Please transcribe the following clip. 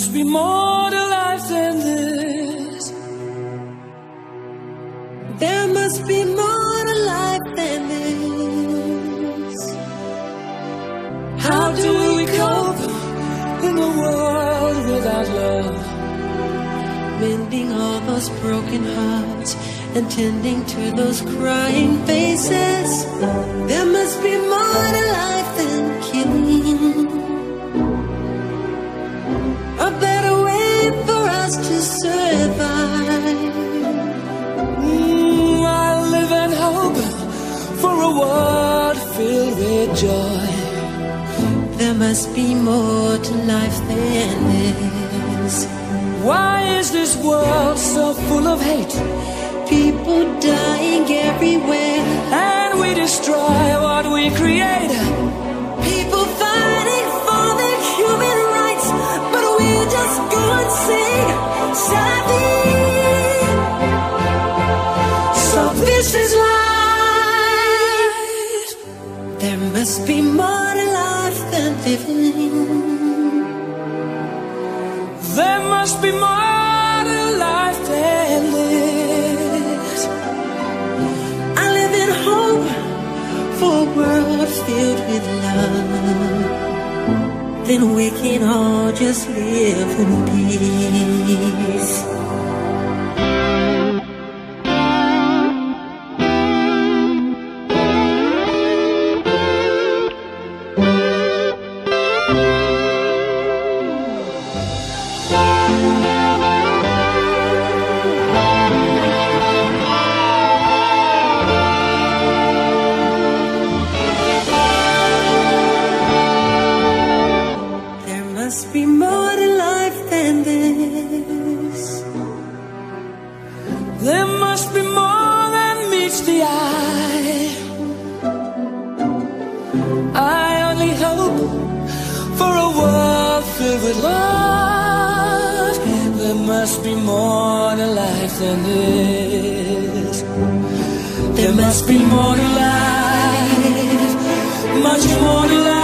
must be more to life than this. There must be more to life than this. How do we cope in a world without love? Mending all those broken hearts and tending to those crying faces. There must be more to life than killing. A better way for us to survive. I live and hope for a world filled with joy. There must be more to life than this. Why is this world so full of hate? People dying everywhere, and we destroy what we create. People fighting for their human rights, but we just go and sing savvy. So this is life. There must be more to life than living. There must be more to life than living. For a world filled with love, then we can all just live in peace. There must be more than meets the eye. I only hope for a world filled with love. There must be more to life than this. There must be more to life, much more to life.